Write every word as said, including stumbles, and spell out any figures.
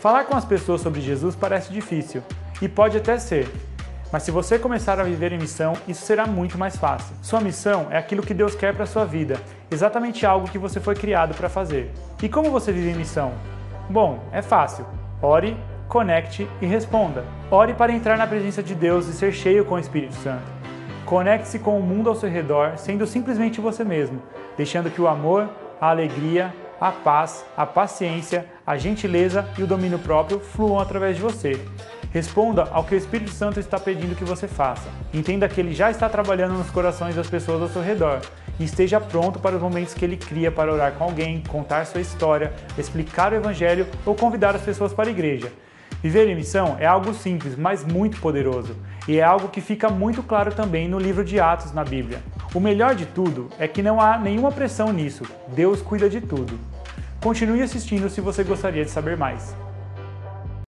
Falar com as pessoas sobre Jesus parece difícil, e pode até ser, mas se você começar a viver em missão, isso será muito mais fácil. Sua missão é aquilo que Deus quer para a sua vida, exatamente algo que você foi criado para fazer. E como você vive em missão? Bom, é fácil. Ore, conecte e responda. Ore para entrar na presença de Deus e ser cheio com o Espírito Santo. Conecte-se com o mundo ao seu redor, sendo simplesmente você mesmo, deixando que o amor, a alegria, a paz, a paciência, a gentileza e o domínio próprio fluam através de você. Responda ao que o Espírito Santo está pedindo que você faça. Entenda que Ele já está trabalhando nos corações das pessoas ao seu redor e esteja pronto para os momentos que Ele cria para orar com alguém, contar sua história, explicar o Evangelho ou convidar as pessoas para a igreja. Viver em missão é algo simples, mas muito poderoso, e é algo que fica muito claro também no livro de Atos na Bíblia. O melhor de tudo é que não há nenhuma pressão nisso, Deus cuida de tudo. Continue assistindo se você gostaria de saber mais.